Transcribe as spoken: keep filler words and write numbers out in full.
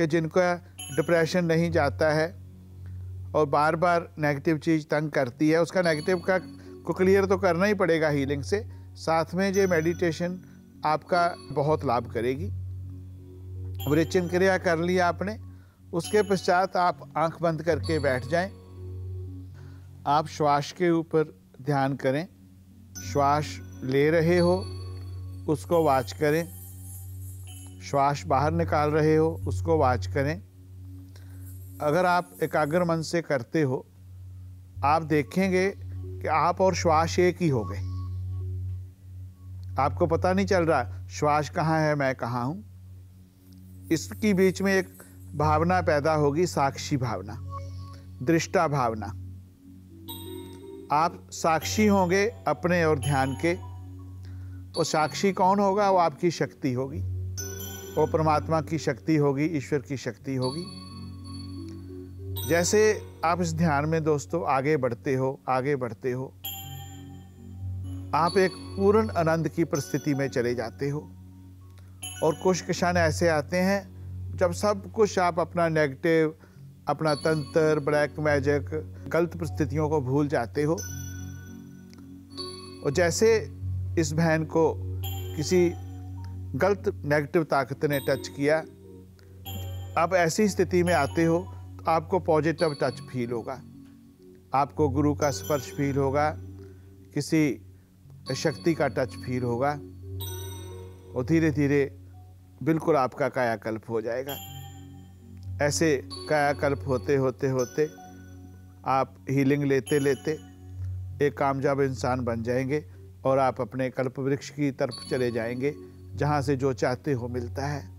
कि जिनका डिप्रेशन नहीं जाता है और बार बार नेगेटिव चीज़ तंग करती है, उसका नेगेटिव का को क्लियर तो करना ही पड़ेगा हीलिंग से। साथ में ये मेडिटेशन आपका बहुत लाभ करेगी। वृश्चिक क्रिया कर ली आपने, उसके पश्चात आप आंख बंद करके बैठ जाएं। आप श्वास के ऊपर ध्यान करें, श्वास ले रहे हो उसको वाच करें, श्वास बाहर निकाल रहे हो उसको वाच करें। अगर आप एकाग्र मन से करते हो आप देखेंगे कि आप और श्वास एक ही हो गए, आपको पता नहीं चल रहा श्वास कहाँ है मैं कहाँ हूँ। इसके बीच में एक भावना पैदा होगी, साक्षी भावना, दृष्टा भावना। आप साक्षी होंगे अपने और ध्यान के। वो साक्षी कौन होगा? वो आपकी शक्ति होगी, वो परमात्मा की शक्ति होगी, ईश्वर की शक्ति होगी। जैसे आप इस ध्यान में दोस्तों आगे बढ़ते हो आगे बढ़ते हो आप एक पूर्ण आनंद की परिस्थिति में चले जाते हो। और कुछ क्षण ऐसे आते हैं जब सब कुछ आप अपना नेगेटिव, अपना तंत्र, ब्लैक मैजिक, गलत परिस्थितियों को भूल जाते हो। और जैसे इस बहन को किसी गलत नेगेटिव ताकत ने टच किया, आप ऐसी स्थिति में आते हो तो आपको पॉजिटिव टच फील होगा, आपको गुरु का स्पर्श फील होगा, किसी शक्ति का टच फील होगा। और धीरे धीरे बिल्कुल आपका कायाकल्प हो जाएगा। ऐसे कायाकल्प होते होते होते आप हीलिंग लेते लेते एक कामयाब इंसान बन जाएंगे और आप अपने कल्प वृक्ष की तरफ चले जाएंगे जहाँ से जो चाहते हो मिलता है।